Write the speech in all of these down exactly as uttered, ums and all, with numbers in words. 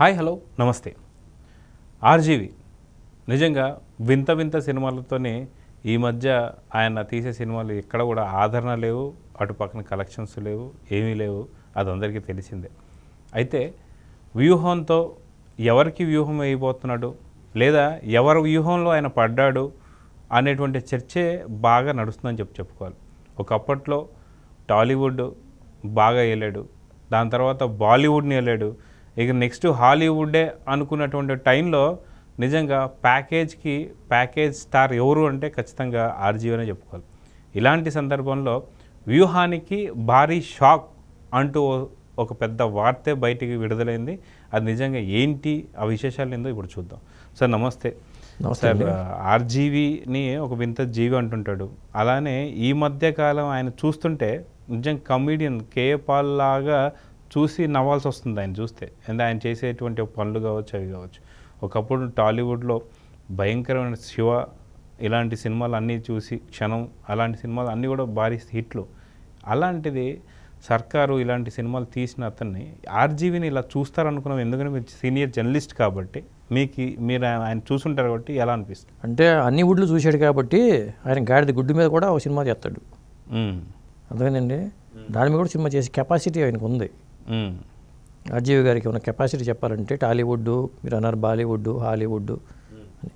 Hi hello నమస్తే RGV నిజంగా వింత వింత సినిమాలతోనే ఈ మధ్య ఆయన తీసే సినిమాలు ఎక్కడ కూడా ఆదరణ లేవు, అటు పక్కన కలెక్షన్స్ లేవు, ఏమీ లేవు. అది అందరికీ తెలిసిందే. అయితే వ్యూహంతో ఎవరికి వ్యూహం అయిపోతున్నాడు లేదా ఎవరు వ్యూహంలో ఆయన పడ్డాడు అనేటువంటి చర్చే బాగా నడుస్తుందని చెప్పి చెప్పుకోవాలి. ఒకప్పట్లో టాలీవుడ్ బాగా వెళ్ళాడు, దాని తర్వాత బాలీవుడ్ని వెళ్ళాడు, ఇక నెక్స్ట్ హాలీవుడ్డే అనుకున్నటువంటి టైంలో నిజంగా ప్యాకేజ్కి ప్యాకేజ్ స్టార్ ఎవరు అంటే ఖచ్చితంగా ఆర్జీవి అనే చెప్పుకోవాలి. ఇలాంటి సందర్భంలో వ్యూహానికి భారీ షాక్ అంటూ ఒక పెద్ద వార్తే బయటికి విడుదలైంది. అది నిజంగా ఏంటి, ఆ విశేషాలు ఏందో ఇప్పుడు చూద్దాం. సార్ నమస్తే. సార్, ఆర్జీవిని ఒక వింత జీవి అంటుంటాడు. అలానే ఈ మధ్య కాలం ఆయన చూస్తుంటే నిజంగా కమీడియన్ కేఏ పాల్ లాగా చూసి నవ్వాల్సి వస్తుంది ఆయన చూస్తే. అంటే ఆయన చేసేటువంటి పనులు కావచ్చు, అవి కావచ్చు. ఒకప్పుడు టాలీవుడ్లో భయంకరమైన శివ ఇలాంటి సినిమాలు అన్నీ చూసి క్షణం అలాంటి సినిమాలు అన్నీ కూడా భారీ హిట్లు. అలాంటిది సర్కారు ఇలాంటి సినిమాలు తీసిన అతన్ని ఆర్జీవిని ఇలా చూస్తారనుకున్నాం. ఎందుకంటే మీరు సీనియర్ జర్నలిస్ట్ కాబట్టి మీకు మీరు ఆయన చూసుంటారు కాబట్టి ఎలా అనిపిస్తుంది? అంటే అన్ని గుడ్లు చూశాడు కాబట్టి ఆయన గాడిద గుడ్డు మీద కూడా ఒక సినిమా చేస్తాడు, అర్థమైందండి. దాని మీద కూడా సినిమా చేసే కెపాసిటీ ఆయనకు ఉంది. ఆర్జీవి గారికి ఉన్న కెపాసిటీ చెప్పాలంటే టాలీవుడ్, మీరు అన్నారు బాలీవుడ్, హాలీవుడ్ అని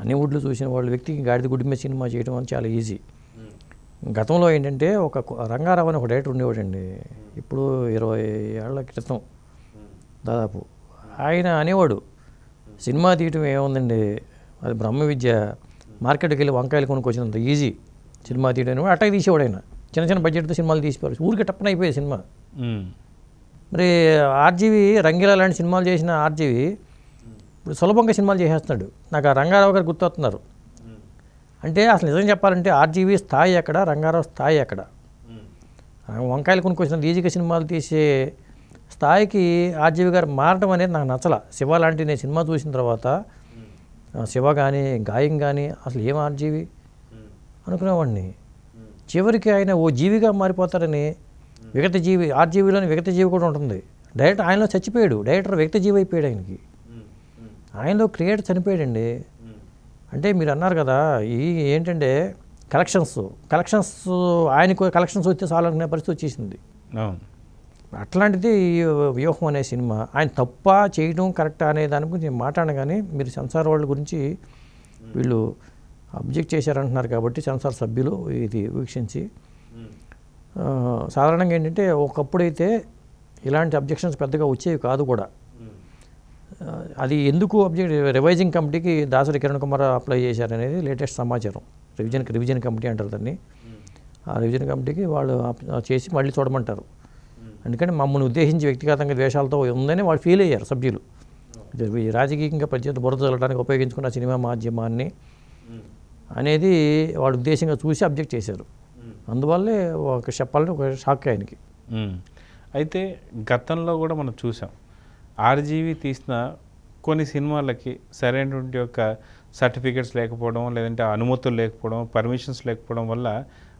అన్ని వుడ్లు చూసిన వాళ్ళ వ్యక్తికి గాడిద గుడ్డి మీద సినిమా చేయడం అని చాలా ఈజీ. గతంలో ఏంటంటే ఒక రంగారావు అని ఒక డైరెక్టర్ ఉండేవాడండి, ఇప్పుడు ఇరవై ఏళ్ల క్రితం దాదాపు. ఆయన అనేవాడు సినిమా తీయటం ఏముందండి, అది బ్రహ్మ విద్య, మార్కెట్కి వెళ్ళి వంకాయలు కొనుక్కొచ్చినంత ఈజీ సినిమా తీయడం అనేవాడు. అట్టాకి తీసేవాడు ఆయన, చిన్న చిన్న బడ్జెట్తో సినిమాలు తీసిపోయారు, ఊరికి టప్పన అయిపోయాయి సినిమా. మరి ఆర్జీవి రంగీలా లాంటి సినిమాలు చేసిన ఆర్జీవి ఇప్పుడు సులభంగా సినిమాలు చేసేస్తున్నాడు. నాకు ఆ రంగారావు గారు గుర్తొస్తున్నారు. అంటే అసలు నిజం చెప్పాలంటే ఆర్జీవి స్థాయి ఎక్కడ, రంగారావు స్థాయి ఎక్కడ? వంకాయలు కొనుక్కొచ్చిన ఈజీగా సినిమాలు తీసే స్థాయికి ఆర్జీవి గారు మారడం అనేది నాకు నచ్చల. శివ లాంటి నేను సినిమా చూసిన తర్వాత శివ కానీ గాయం కానీ అసలు ఏం ఆర్జీవి అనుకునేవాడిని. చివరికి ఆయన ఓ జీవిగా మారిపోతారని, విగత జీవి, ఆర్జీవిలోని విగత జీవి కూడా ఉంటుంది. డైరెక్టర్ ఆయనలో చచ్చిపోయాడు, డైరెక్టర్ విగత జీవి అయిపోయాడు, ఆయనకి ఆయనలో క్రియేటర్ చనిపోయాడండి. అంటే మీరు అన్నారు కదా ఈ ఏంటంటే కలెక్షన్స్, కలెక్షన్స్ ఆయనకు కలెక్షన్స్ వచ్చే చాలనుకునే పరిస్థితి వచ్చేసింది. అట్లాంటిది ఈ వ్యూహం అనే సినిమా ఆయన తప్ప చేయడం కరెక్టా అనే దాని గురించి నేను మాట్లాడను. కానీ మీరు సెన్సార్ వాళ్ళ గురించి వీళ్ళు అబ్జెక్ట్ చేశారంటున్నారు కాబట్టి సెన్సార్ సభ్యులు ఇది వీక్షించి సాధారణంగా ఏంటంటే ఒకప్పుడైతే ఇలాంటి అబ్జెక్షన్స్ పెద్దగా వచ్చేవి కాదు కూడా. అది ఎందుకు అబ్జెక్ట్ రివైజింగ్ కమిటీకి దాసరి కిరణ్ కుమార్ అప్లై చేశారనేది లేటెస్ట్ సమాచారం. రివిజన్ రివిజన్ కమిటీ అంటారు దాన్ని. ఆ రివిజన్ కమిటీకి వాళ్ళు చేసి మళ్ళీ చూడమంటారు. అందుకని మమ్మల్ని ఉద్దేశించి వ్యక్తిగతంగా ద్వేషాలతో ఉందని వాళ్ళు ఫీల్ అయ్యారు సభ్యులు. రాజకీయంగా ప్రత్యేక బురద చల్లడానికి ఉపయోగించుకున్న సినిమా మాధ్యమాన్ని అనేది వాళ్ళు ఉద్దేశంగా చూసి అబ్జెక్ట్ చేశారు. అందువల్లే ఒక చెప్పాలని ఒక షాక్ ఆయనకి. అయితే గతంలో కూడా మనం చూసాం ఆర్జీవి తీసిన కొన్ని సినిమాలకి సరైనటువంటి యొక్క సర్టిఫికెట్స్ లేకపోవడం, లేదంటే అనుమతులు లేకపోవడం, పర్మిషన్స్ లేకపోవడం వల్ల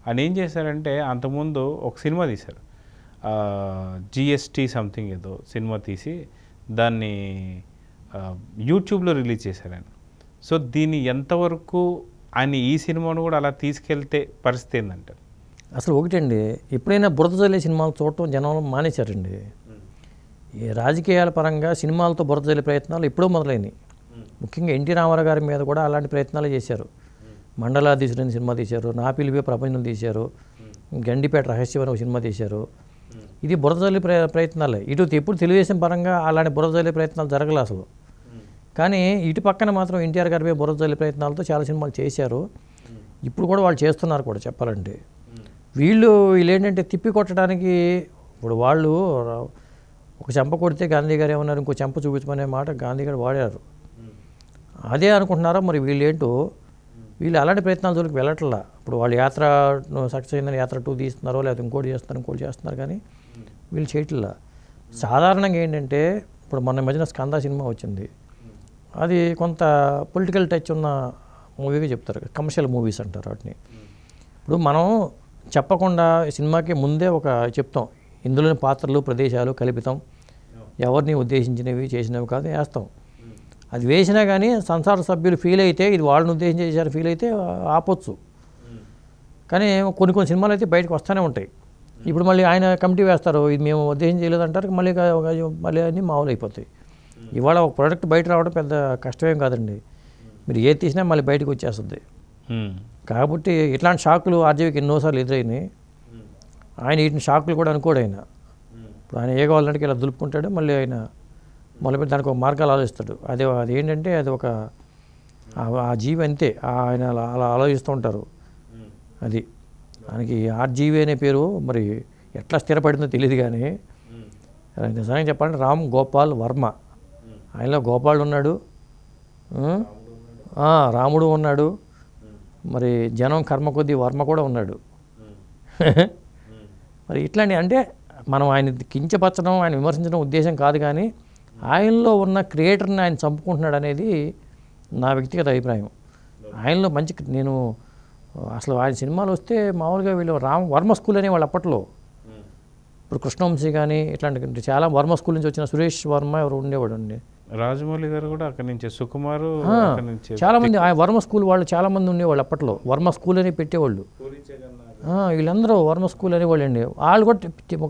ఆయన ఏం చేశారంటే అంతకుముందు ఒక సినిమా తీశారు, జిఎస్టీ సంథింగ్ ఏదో సినిమా తీసి దాన్ని యూట్యూబ్లో రిలీజ్ చేశారు ఆయన. సో దీన్ని ఎంతవరకు ఆయన ఈ సినిమాను కూడా అలా తీసుకెళ్తే పరిస్థితి ఏంటంటారు? అసలు ఒకటండి, ఎప్పుడైనా బురద జల్లే సినిమాలు చూడటం జనంలో మానేశారండి. ఈ రాజకీయాల పరంగా సినిమాలతో బురద జల్లే ప్రయత్నాలు ఎప్పుడో మొదలైనవి. ముఖ్యంగా ఎన్టీ రామారావు గారి మీద కూడా అలాంటి ప్రయత్నాలు చేశారు. మండలాధీశుడని సినిమా తీశారు, నా పిలిపే ప్రపంచం తీశారు, గండిపేట రహస్యం అని ఒక సినిమా తీశారు. ఇది బురద జల్లే ప్ర ప్రయత్నాలే ఇటు ఎప్పుడు తెలుగుదేశం పరంగా అలాంటి బురద జల్లే ప్రయత్నాలు జరగలే అసలు. కానీ ఇటు పక్కన మాత్రం ఎన్టీఆర్ గారి మీద బురద జల్లే ప్రయత్నాలతో చాలా సినిమాలు చేశారు. ఇప్పుడు కూడా వాళ్ళు చేస్తున్నారు కూడా చెప్పాలంటే. వీళ్ళు వీళ్ళేంటంటే తిప్పి కొట్టడానికి ఇప్పుడు వాళ్ళు ఒక చెంప కొడితే గాంధీ గారు ఏమన్నారు, ఇంకో చెంప చూపించమనే మాట గాంధీ గారు వాడారు. అదే అనుకుంటున్నారా మరి వీళ్ళేంటో, వీళ్ళు అలాంటి ప్రయత్నాల జోలికి వెళ్ళట్లా. ఇప్పుడు వాళ్ళు యాత్ర సక్సెస్ అయిందని యాత్ర టూ తీస్తున్నారో, లేకపోతే ఇంకోటి చేస్తున్నారు ఇంకోటి చేస్తున్నారు కానీ వీళ్ళు చేయట్లా. సాధారణంగా ఏంటంటే ఇప్పుడు మొన్న మధ్యన స్కంద సినిమా వచ్చింది, అది కొంత పొలిటికల్ టచ్ ఉన్న మూవీగా చెప్తారు, కమర్షియల్ మూవీస్ అంటారు వాటిని. ఇప్పుడు మనం చెప్పకుండా సినిమాకి ముందే ఒక చెప్తాం, ఇందులోని పాత్రలు ప్రదేశాలు కల్పితం, ఎవరిని ఉద్దేశించినవి చేసినవి కాదు వేస్తాం. అది వేసినా కానీ సంసార సభ్యులు ఫీల్ అయితే ఇది వాళ్ళని ఉద్దేశించి చేశారు ఫీల్ అయితే ఆపొచ్చు. కానీ కొన్ని కొన్ని సినిమాలు అయితే బయటకు వస్తూనే ఉంటాయి. ఇప్పుడు మళ్ళీ ఆయన కమిటీ వేస్తారు ఇది మేము ఉద్దేశం చేయలేదంటారు మళ్ళీ మళ్ళీ అన్నీ మామూలు అయిపోతాయి. ఇవాళ ఒక ప్రోడక్ట్ బయట రావడం పెద్ద కష్టమేం కాదండి, మీరు ఏది తీసినా మళ్ళీ బయటకు వచ్చేస్తుంది. కాబట్టి ఇట్లాంటి షాకులు ఆర్జీవికి ఎన్నోసార్లు ఎదురైనాయి. ఆయన వీటిని షాకులు కూడా అనుకోడు. ఆయన ఇప్పుడు ఆయన ఏ కావాలంటే ఇలా దులుపుకుంటాడు, మళ్ళీ ఆయన మొదలుపెట్టి దానికి ఒక మార్గాలు ఆలోచిస్తాడు. అదే అది ఏంటంటే అది ఒక ఆ జీవి అంతే, ఆయన అలా ఆలోచిస్తూ ఉంటారు. అది ఆయనకి ఆర్జీవి అనే పేరు మరి ఎట్లా స్థిరపడిందో తెలియదు కానీ నిజంగా చెప్పాలంటే రామ్ గోపాల్ వర్మ, ఆయనలో గోపాల్ ఉన్నాడు, రాముడు ఉన్నాడు, మరి జనం కర్మ కొద్దీ వర్మ కూడా ఉన్నాడు. మరి ఇట్లాంటి అంటే మనం ఆయన కించపరచడం ఆయన విమర్శించడం ఉద్దేశం కాదు, కానీ ఆయనలో ఉన్న క్రియేటర్ని ఆయన చంపుకుంటున్నాడు అనేది నా వ్యక్తిగత అభిప్రాయం. ఆయనలో మంచి నేను అసలు ఆయన సినిమాలు వస్తే మామూలుగా వీళ్ళు రామ్ వర్మ స్కూల్ అనే వాళ్ళు అప్పట్లో, ఇప్పుడు కృష్ణవంశీ కానీ ఇట్లాంటి చాలా వర్మ స్కూల్ నుంచి వచ్చిన సురేష్ వర్మ ఎవరు ఉండేవాడు అండి, రాజమౌళి గారు కూడా అక్కడి నుంచి, సుకుమార్ చాలామంది ఆయన వర్మ స్కూల్ వాళ్ళు చాలామంది ఉండేవాళ్ళు అప్పట్లో. వర్మ స్కూల్ అని పెట్టేవాళ్ళు, వీళ్ళందరూ వర్మ స్కూల్ అనేవాళ్ళు అండి. వాళ్ళు కూడా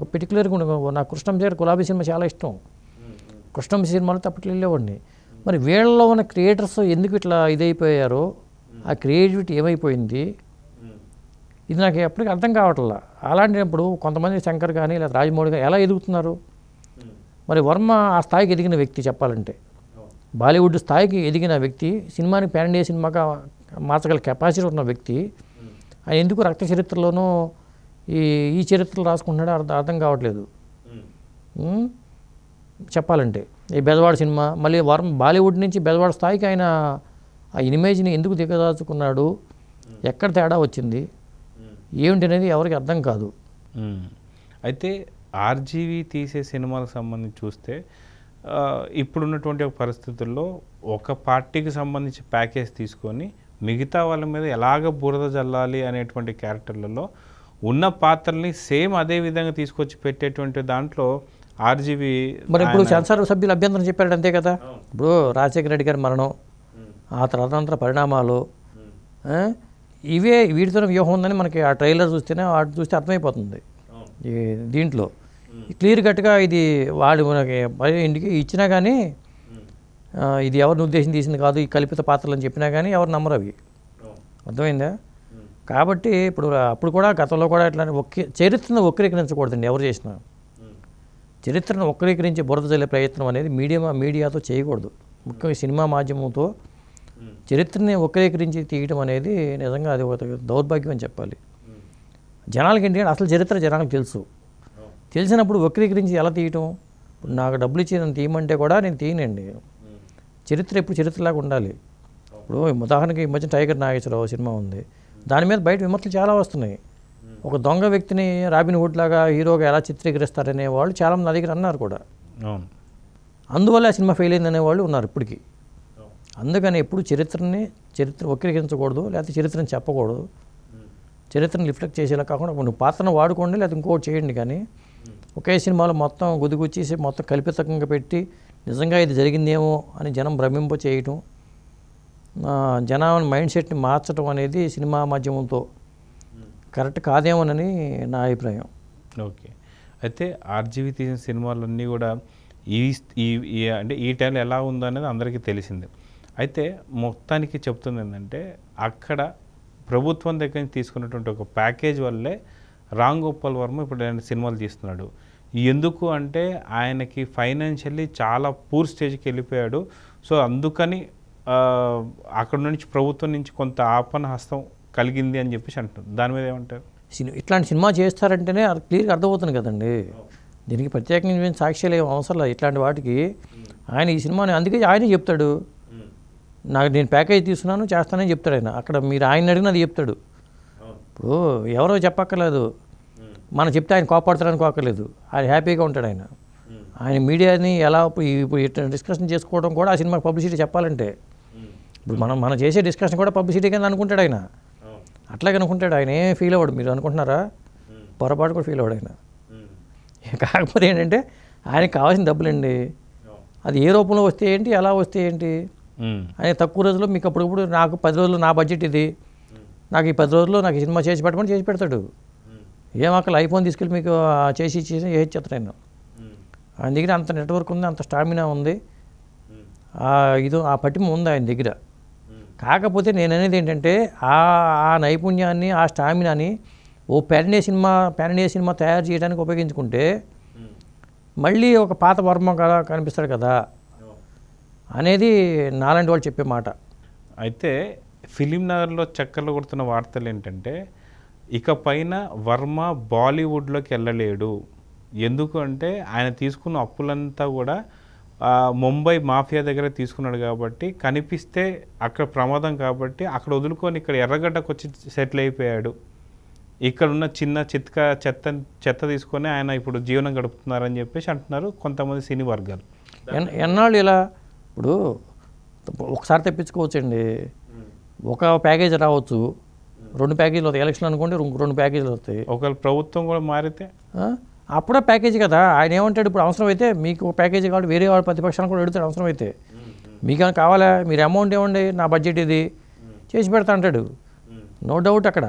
ఒక పర్టికులర్గా నాకు కృష్ణంశీ గారు గులాబీ సినిమా చాలా ఇష్టం, కృష్ణంశీ సినిమాలో తప్పట్లు వెళ్ళేవాడిని. మరి వీళ్ళలో ఉన్న క్రియేటర్స్ ఎందుకు ఇట్లా ఇదైపోయారో, ఆ క్రియేటివిటీ ఏమైపోయింది, ఇది నాకు ఎప్పటికీ అర్థం కావట్లా. అలాంటినప్పుడు కొంతమంది శంకర్ కానీ లేదా రాజమౌళి కానీ ఎలా ఎదుగుతున్నారు? మరి వర్మ ఆ స్థాయికి ఎదిగిన వ్యక్తి, చెప్పాలంటే బాలీవుడ్ స్థాయికి ఎదిగిన వ్యక్తి, సినిమాని ప్యాన్ ఇండియా సినిమాగా మార్చగల కెపాసిటీ ఉన్న వ్యక్తి, ఆయన ఎందుకు రక్త చరిత్రలోనూ ఈ ఈ చరిత్రలు రాసుకుంటున్నాడో అర్థం అర్థం కావట్లేదు. చెప్పాలంటే ఈ బెజవాడ సినిమా మళ్ళీ వర్మ బాలీవుడ్ నుంచి బెజవాడ స్థాయికి ఆయన ఆ ఇమేజ్ని ఎందుకు దిగదాచుకున్నాడు, ఎక్కడ తేడా వచ్చింది ఏమిటి అనేది ఎవరికి అర్థం కాదు. అయితే ఆర్జీవి తీసే సినిమాలకు సంబంధించి చూస్తే ఇప్పుడున్నటువంటి ఒక పరిస్థితుల్లో ఒక పార్టీకి సంబంధించి ప్యాకేజ్ తీసుకొని మిగతా వాళ్ళ మీద ఎలాగ బురద జల్లాలి అనేటువంటి క్యారెక్టర్లలో ఉన్న పాత్రల్ని సేమ్ అదే విధంగా తీసుకొచ్చి పెట్టేటువంటి దాంట్లో ఆర్జీవి. మరి ఇప్పుడు సంసార సభ్యులు అభ్యంతరం చెప్పారు అంతే కదా. ఇప్పుడు రాజశేఖర రెడ్డి గారి మరణం, ఆ తదనంతర పరిణామాలు, ఇవే వీటితో వ్యూహం ఉందని మనకి ఆ ట్రైలర్ చూస్తేనే వాటి చూస్తే అర్థమైపోతుంది. దీంట్లో క్లియర్ కట్గా ఇది వాడు మనకి ఇంటికి ఇచ్చినా కానీ ఇది ఎవరిని ఉద్దేశం తీసింది కాదు, ఈ కల్పిత పాత్రలు అని చెప్పినా కానీ ఎవరు నమ్మరు అవి. అర్థమైందా? కాబట్టి ఇప్పుడు అప్పుడు కూడా గతంలో కూడా ఇట్లా ఒక్క చరిత్రను వక్రీకరించకూడదండి. ఎవరు చేసినా చరిత్రను వక్రీకరించి బురద చల్లే ప్రయత్నం అనేది మీడియా మీడియాతో చేయకూడదు. ముఖ్యంగా సినిమా మాధ్యమంతో చరిత్రని వక్రీకరించి తీయడం అనేది నిజంగా అది ఒక దౌర్భాగ్యం అని చెప్పాలి. జనాలకి ఏంటంటే అసలు చరిత్ర జనాలకు తెలుసు, తెలిసినప్పుడు వక్రీకరించి ఎలా తీయటం? ఇప్పుడు నాకు డబ్బులు ఇచ్చి నన్ను తీయమంటే కూడా నేను తీయనండి. చరిత్ర ఎప్పుడు చరిత్రలాగా ఉండాలి. ఇప్పుడు ఉదాహరణకి ఈ మధ్య టైగర్ నాగేశ్వరరావు సినిమా ఉంది, దాని మీద బయట విమర్శలు చాలా వస్తున్నాయి. ఒక దొంగ వ్యక్తిని రాబిన్ హుడ్ లాగా హీరోగా ఎలా చిత్రీకరిస్తారనే వాళ్ళు చాలామంది నా దగ్గర అన్నారు కూడా. అందువల్ల ఆ సినిమా ఫెయిల్ అయిందనే వాళ్ళు ఉన్నారు ఇప్పటికీ. అందుకని ఎప్పుడు చరిత్రని చరిత్ర వక్రీకరించకూడదు, లేకపోతే చరిత్రని చెప్పకూడదు. చరిత్రను రిఫ్లెక్ట్ చేసేలా కాకుండా నువ్వు పాత్రను వాడుకోండి, లేకపోతే ఇంకోటి చేయండి. కానీ ఒకే సినిమాలో మొత్తం గుదిగుచ్చేసి మొత్తం కల్పితంగా పెట్టి నిజంగా ఇది జరిగిందేమో అని జనం భ్రమింప చేయటం, జనం మైండ్ సెట్ని మార్చడం అనేది సినిమా మాధ్యమంతో కరెక్ట్ కాదేమోనని నా అభిప్రాయం. ఓకే. అయితే ఆర్జీవి తీసిన సినిమాలన్నీ కూడా ఈ ఈ అంటే ఈ టైంలో ఎలా ఉందో అనేది అందరికీ తెలిసింది. అయితే మొత్తానికి చెప్తుంది ఏంటంటే అక్కడ ప్రభుత్వం దగ్గర నుంచి తీసుకున్నటువంటి ఒక ప్యాకేజ్ వల్లే రామ్ గోపాల్ వర్మ ఇప్పుడు ఆయన సినిమాలు తీస్తున్నాడు. ఎందుకు అంటే ఆయనకి ఫైనాన్షియల్లీ చాలా పూర్ స్టేజ్కి వెళ్ళిపోయాడు. సో అందుకని అక్కడ నుంచి ప్రభుత్వం నుంచి కొంత ఆపణ హస్తం కలిగింది అని చెప్పేసి అంటున్నారు. దాని మీద ఏమంటారు? ఇట్లాంటి సినిమా చేస్తారంటేనే క్లియర్గా అర్థమవుతుంది కదండి. దీనికి ప్రత్యేకమైన సాక్ష్యాలు ఏం అవసరం లేదు ఇట్లాంటి వాటికి. ఆయన ఈ సినిమాని అందుకే ఆయనే చెప్తాడు, నాకు నేను ప్యాకేజ్ తీసుకున్నాను చేస్తానని చెప్తాడు ఆయన. అక్కడ మీరు ఆయన అడిగినది చెప్తాడు. ఇప్పుడు ఎవరో చెప్పక్కర్లేదు, మనం చెప్తే ఆయన కోపడతారని కోక్కర్లేదు, ఆయన హ్యాపీగా ఉంటాడు. ఆయన ఆయన మీడియాని ఎలా ఇప్పుడు డిస్కషన్ చేసుకోవడం కూడా ఆ సినిమాకి పబ్లిసిటీ చెప్పాలంటే ఇప్పుడు మనం మనం చేసే డిస్కషన్ కూడా పబ్లిసిటీ కింద అనుకుంటాడు ఆయన. అట్లాగే అనుకుంటాడు ఆయన, ఏం ఫీల్ అవ్వడు. మీరు అనుకుంటున్నారా? పొరపాటు కూడా ఫీల్ అవ్వడు ఆయన. కాకపోతే ఏంటంటే ఆయనకి కావాల్సిన డబ్బులండి. అది ఏ రూపంలో వస్తే ఏంటి ఎలా వస్తే ఏంటి ఆయన తక్కువ రోజుల్లో మీకు అప్పుడప్పుడు నాకు పది రోజులు నా బడ్జెట్ ఇది, నాకు ఈ పది రోజుల్లో నాకు సినిమా చేసి పెట్టమని చేసి పెడతాడు. ఏం అక్కడ ఐఫోన్ తీసుకెళ్ళి మీకు చేసి ఇచ్చేసి చేస్తాను నేను. ఆయన దగ్గర అంత నెట్వర్క్ ఉంది, అంత స్టామినా ఉంది, ఇది ఆ పటిమ ఉంది ఆయన దగ్గర. కాకపోతే నేను అనేది ఏంటంటే ఆ నైపుణ్యాన్ని ఆ స్టామినాని ఓ పెరనే సినిమా పెరనే సినిమా తయారు చేయడానికి ఉపయోగించుకుంటే మళ్ళీ ఒక పాత వర్మ కదా కనిపిస్తాడు కదా అనేది నాలాంటి వాళ్ళు చెప్పే మాట. అయితే ఫిలిం నగర్లో చక్కర్లు కొడుతున్న వార్తలు ఏంటంటే ఇక పైన వర్మ బాలీవుడ్లోకి వెళ్ళలేడు. ఎందుకు అంటే ఆయన తీసుకున్న అప్పులంతా కూడా ముంబై మాఫియా దగ్గర తీసుకున్నాడు కాబట్టి, కనిపిస్తే అక్కడ ప్రమాదం కాబట్టి అక్కడ వదులుకొని ఇక్కడ ఎర్రగడ్డకు వచ్చి సెటిల్ అయిపోయాడు. ఇక్కడున్న చిన్న చిత్క చెత్త చెత్త తీసుకొని ఆయన ఇప్పుడు జీవనం గడుపుతున్నారని చెప్పేసి అంటున్నారు కొంతమంది సినీ వర్గాలు. ఎన్నాళ్ళు ఇలా ఇప్పుడు ఒకసారి తెప్పించుకోవచ్చండి, ఒక ప్యాకేజ్ రావచ్చు, రెండు ప్యాకేజీలు వస్తాయి. ఎలక్షన్ అనుకోండి రెండు ప్యాకేజీలు వస్తాయి. ఒకవేళ ప్రభుత్వం కూడా మారితే అప్పుడే ప్యాకేజ్ కదా. ఆయన ఏమంటాడు, ఇప్పుడు అవసరమైతే మీకు ప్యాకేజ్ కాబట్టి వేరే వాళ్ళ ప్రతిపక్షాలను కూడా పెడతాడు. అవసరమైతే మీకైనా కావాలా, మీరు అమౌంట్ ఇవ్వండి, నా బడ్జెట్ ఇది చేసి పెడతా అంటాడు. No doubt. అక్కడ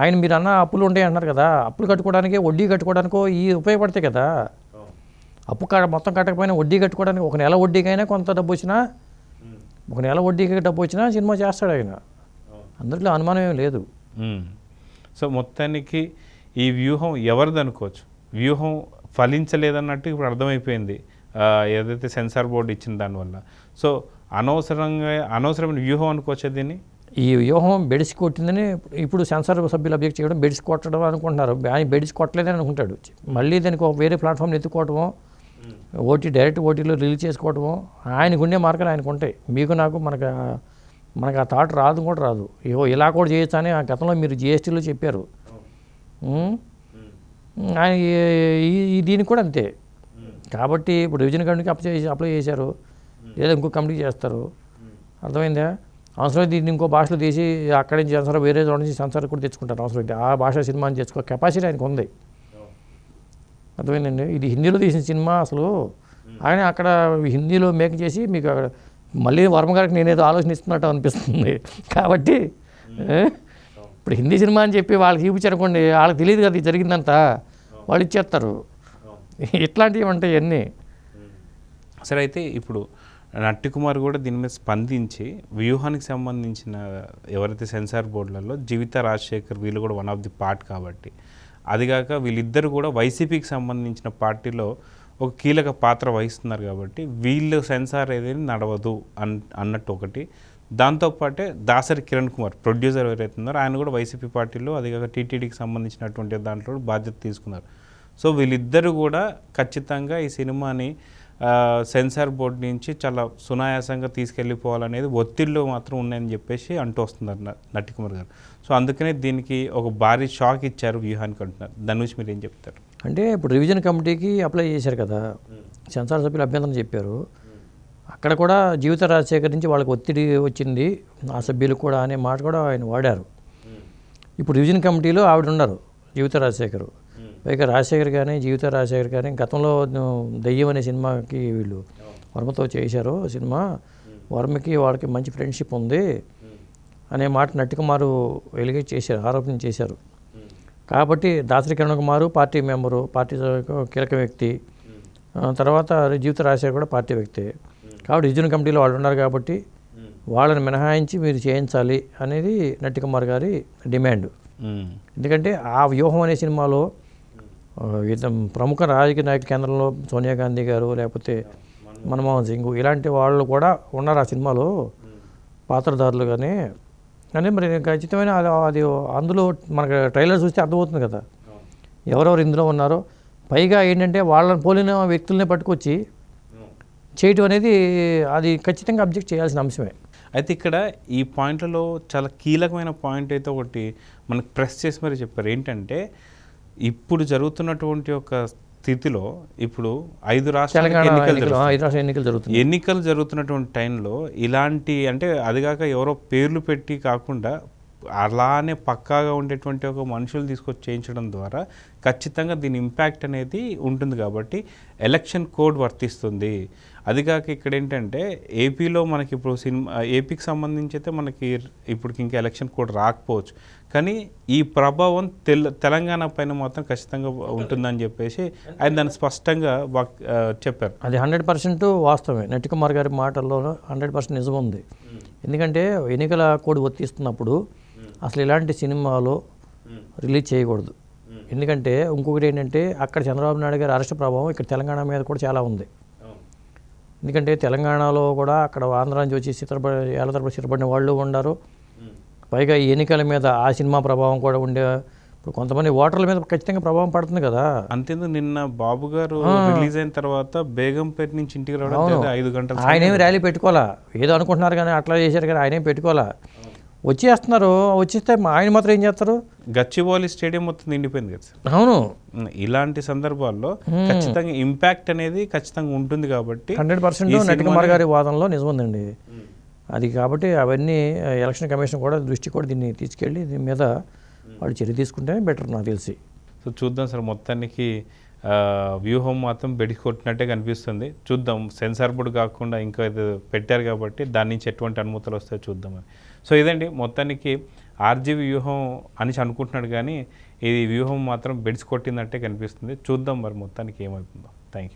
ఆయన మీరు అన్న అప్పులు ఉంటాయి అంటున్నారు కదా, అప్పులు కట్టుకోవడానికి వడ్డీ కట్టుకోవడానికో ఈ ఉపయోగపడతాయి కదా. అప్పు కా మొత్తం కట్టకపోయినా వడ్డీ కట్టుకోవడానికి ఒక నెల వడ్డీకైనా కొంత డబ్బు వచ్చినా ఒక నెల వడ్డీకి డబ్బు వచ్చినా సినిమా చేస్తాడు ఆయన. అందులో అనుమానం ఏం లేదు. సో మొత్తానికి ఈ వ్యూహం ఎవరిది అనుకోవచ్చు, వ్యూహం ఫలించలేదన్నట్టు ఇప్పుడు అర్థమైపోయింది ఏదైతే సెన్సార్ బోర్డు ఇచ్చిన దానివల్ల. సో అనవసరంగా అనవసరమైన వ్యూహం అనుకోవచ్చు దీన్ని. ఈ వ్యూహం బెడిసి కొట్టిందని ఇప్పుడు సెన్సార్ సభ్యులు అబ్జెక్ట్ చేయడం, బెడిసి కొట్టడం అనుకుంటున్నారు. ఆయన బెడిసి కొట్టలేదని అనుకుంటాడు, మళ్ళీ దానికి వేరే ప్లాట్ఫామ్ ఎత్తుకోవటము, ఓటీ డైరెక్ట్ ఓటీలో రిలీజ్ చేసుకోవటము. ఆయనకు ఉండే మార్గాలు ఆయనకు ఉంటాయి. మీకు నాకు మనకు మనకు ఆ థాట్ రాదు కూడా రాదు. ఏవో ఇలా కూడా చేయొచ్చు అని ఆ గతంలో మీరు జిఎస్టీలో చెప్పారు. ఆయన ఈ దీనికి కూడా అంతే. కాబట్టి ఇప్పుడు రివిజన్ కమిటీకి అప్లై అప్లై చేశారు, లేదా ఇంకో కమిటీ చేస్తారు. అర్థమైందా? అవసరమైతే దీన్ని ఇంకో భాషలో తీసి అక్కడి నుంచి సెన్సార్ వేరే చోట నుంచి సెన్సార్ కూడా తెచ్చుకుంటారు. అవసరమైతే ఆ భాష సినిమాని తెచ్చుకో కెపాసిటీ ఆయనకు ఉంది. అర్థమైందండి? ఇది హిందీలో తీసిన సినిమా అసలు ఆయన అక్కడ హిందీలో మేక్ చేసి మీకు అక్కడ మళ్ళీ వర్మగారికి నేనేదో ఆలోచన ఇస్తున్నట్టు అనిపిస్తుంది. కాబట్టి ఇప్పుడు హిందీ సినిమా అని చెప్పి వాళ్ళకి చూపించనుకోండి, వాళ్ళకి తెలియదు కదా ఇది జరిగిందంతా, వాళ్ళు ఇచ్చేస్తారు. ఇట్లాంటివి ఉంటాయి అన్నీ. సరే, అయితే ఇప్పుడు నట్టి కుమార్ కూడా దీని మీద స్పందించి వ్యూహానికి సంబంధించిన ఎవరైతే సెన్సార్ బోర్డులలో జీవిత రాజశేఖర్ వీళ్ళు కూడా వన్ ఆఫ్ ది పార్ట్ కాబట్టి, అదిగాక వీళ్ళిద్దరు కూడా వైసీపీకి సంబంధించిన పార్టీలో ఒక కీలక పాత్ర వహిస్తున్నారు కాబట్టి వీళ్ళు సెన్సార్ ఏదైనా నడవదు అన్ అన్నట్టు ఒకటి. దాంతోపాటే దాసరి కిరణ్ కుమార్ ప్రొడ్యూసర్ ఎవరైతే ఉన్నారో ఆయన కూడా వైసీపీ పార్టీలో, అదిగాక టీటీడీకి సంబంధించినటువంటి దాంట్లో బాధ్యత తీసుకున్నారు. సో వీళ్ళిద్దరూ కూడా ఖచ్చితంగా ఈ సినిమాని సెన్సార్ బోర్డు నుంచి చాలా సునాయాసంగా తీసుకెళ్ళిపోవాలనేది ఒత్తిడిలో మాత్రం ఉన్నాయని చెప్పేసి అంటూ వస్తున్నారు నట్టి కుమార్ గారు. సో అందుకనే దీనికి ఒక భారీ షాక్ ఇచ్చారు వ్యూహానికి అంటున్నారు. దాని గురించి మీరు ఏం చెప్తారు? అంటే ఇప్పుడు రివిజన్ కమిటీకి అప్లై చేశారు కదా, సెన్సార్ సభ్యులు అభ్యంతరం చెప్పారు. అక్కడ కూడా జీవిత రాజశేఖర్ నుంచి వాళ్ళకి ఒత్తిడి వచ్చింది ఆ సభ్యులకు కూడా అనే మాట కూడా ఆయన వాడారు. ఇప్పుడు రివిజన్ కమిటీలో ఆవిడ ఉన్నారు జీవిత రాజశేఖర్. పైగా రాజశేఖర్ కానీ జీవిత రాజశేఖర్ కానీ గతంలో దయ్యం అనే సినిమాకి వీళ్ళు వర్మతో చేశారు సినిమా. వర్మకి వాళ్ళకి మంచి ఫ్రెండ్షిప్ ఉంది అనే మాట నట్టి కుమారు ఎలిగేట్ చేశారు, ఆరోపణ చేశారు. కాబట్టి Dasari Kiran Kumar party member, party కీలక వ్యక్తి, తర్వాత జీవిత రాజశేఖర్ కూడా పార్టీ వ్యక్తే. కాబట్టి రిజన్ కమిటీలో వాళ్ళు ఉన్నారు కాబట్టి వాళ్ళని మినహాయించి మీరు చేయించాలి అనేది నట్టి కుమార్ గారి డిమాండ్. ఎందుకంటే ఆ వ్యూహం అనే సినిమాలో ప్రముఖ రాజకీయ నాయకుల కేంద్రంలో సోనియా గాంధీ గారు, లేకపోతే మన్మోహన్ సింగ్ ఇలాంటి వాళ్ళు కూడా ఉన్నారు ఆ సినిమాలో పాత్రధారులుగానే. కానీ మరి ఖచ్చితమైన అది అందులో మనకు ట్రైలర్ చూస్తే అర్థమవుతుంది కదా ఎవరెవరు ఇందులో ఉన్నారో. పైగా ఏంటంటే వాళ్ళని పోలిన వ్యక్తులనే పట్టుకొచ్చి చేయటం అనేది అది ఖచ్చితంగా అబ్జెక్ట్ చేయాల్సిన అంశమే. అయితే ఇక్కడ ఈ పాయింట్లలో చాలా కీలకమైన పాయింట్ అయితే ఒకటి మనకు ప్రెస్ చేసి మరి చెప్పారు. ఏంటంటే ఇప్పుడు జరుగుతున్నటువంటి ఒక స్థితిలో ఇప్పుడు ఐదు రాష్ట్రాల ఎన్నికలు ఎన్నికలు జరుగుతున్నటువంటి టైంలో ఇలాంటి అంటే అదిగాక ఎవరో పేర్లు పెట్టి కాకుండా అలానే పక్కాగా ఉండేటువంటి ఒక మనుషుల్ని తీసుకొని చేయించడం ద్వారా ఖచ్చితంగా దీని ఇంపాక్ట్ అనేది ఉంటుంది కాబట్టి ఎలక్షన్ కోడ్ వర్తిస్తుంది. అది కాక ఇక్కడ ఏంటంటే ఏపీలో మనకి ఇప్పుడు సినిమా ఏపీకి సంబంధించి అయితే మనకి ఇప్పుడు ఇంకా ఎలక్షన్ కోడ్ రాకపోవచ్చు, కానీ ఈ ప్రభావం తెల తెలంగాణ పైన మాత్రం ఖచ్చితంగా ఉంటుందని చెప్పేసి ఆయన దాన్ని స్పష్టంగా చెప్పారు. అది హండ్రెడ్ పర్సెంట్ వాస్తవమే. నటి కుమార్ గారి మాటల్లో హండ్రెడ్ పర్సెంట్ నిజం ఉంది. ఎందుకంటే ఎన్నికల కోడ్ వర్తిస్తున్నప్పుడు అసలు ఇలాంటి సినిమాలు రిలీజ్ చేయకూడదు. ఎందుకంటే ఇంకొకటి ఏంటంటే అక్కడ చంద్రబాబు నాయుడు గారి అరెస్ట్ ప్రభావం ఇక్కడ తెలంగాణ మీద కూడా చాలా ఉంది. ఎందుకంటే తెలంగాణలో కూడా అక్కడ ఆంధ్ర నుంచి వచ్చి చిత్రపడి ఏళ్ళ తరపు చిత్రపడిన వాళ్ళు ఉన్నారు. పైగా ఈ ఎన్నికల మీద ఆ సినిమా ప్రభావం కూడా ఉండే ఇప్పుడు కొంతమంది ఓటర్ల మీద ఖచ్చితంగా ప్రభావం పడుతుంది కదా. అంతేందుకు నిన్న బాబు గారు రిలీజ్ అయిన తర్వాత బేగంపేట నుంచి ఇంటికి రావడం ఐదు గంటలు ఆయనేమి ర్యాలీ పెట్టుకోవాలా, ఏదో అనుకుంటున్నారు కానీ అట్లా చేశారు కానీ ఆయనేమి పెట్టుకోవాలా. వచ్చేస్తున్నారు, వచ్చేస్తే ఆయన మాత్రం ఏం చేస్తారు, గచ్చిబౌలి స్టేడియం మొత్తం నిండిపోయింది కదా సార్. అవును, ఇలాంటి సందర్భాల్లో ఖచ్చితంగా ఇంపాక్ట్ అనేది ఖచ్చితంగా ఉంటుంది కాబట్టి హండ్రెడ్ పర్సెంట్ నటికుమార్ గారి వాదనలో నిజం ఉందండి. అది కాబట్టి అవన్నీ ఎలక్షన్ కమిషన్ కూడా దృష్టి కూడా దీన్ని తీసుకెళ్ళి దీని మీద వాళ్ళు చర్య తీసుకుంటే బెటర్ నాకు తెలిసి. సో చూద్దాం సార్, మొత్తానికి వ్యూహం మాత్రం బెడి కొట్టినట్టే కనిపిస్తుంది. చూద్దాం, సెన్సార్ బోర్డు కాకుండా ఇంకా ఇది పెట్టారు కాబట్టి దాని నుంచి ఎటువంటి అనుమతులు వస్తాయో చూద్దామని. సో ఇదండి మొత్తానికి ఆర్జీవి వ్యూహం అని అనుకుంటున్నాడు కానీ ఈ వ్యూహం మాత్రం బెడిసి కొట్టినట్టే కనిపిస్తుంది. చూద్దాం మరి మొత్తానికి ఏమవుతుందో. Thank you.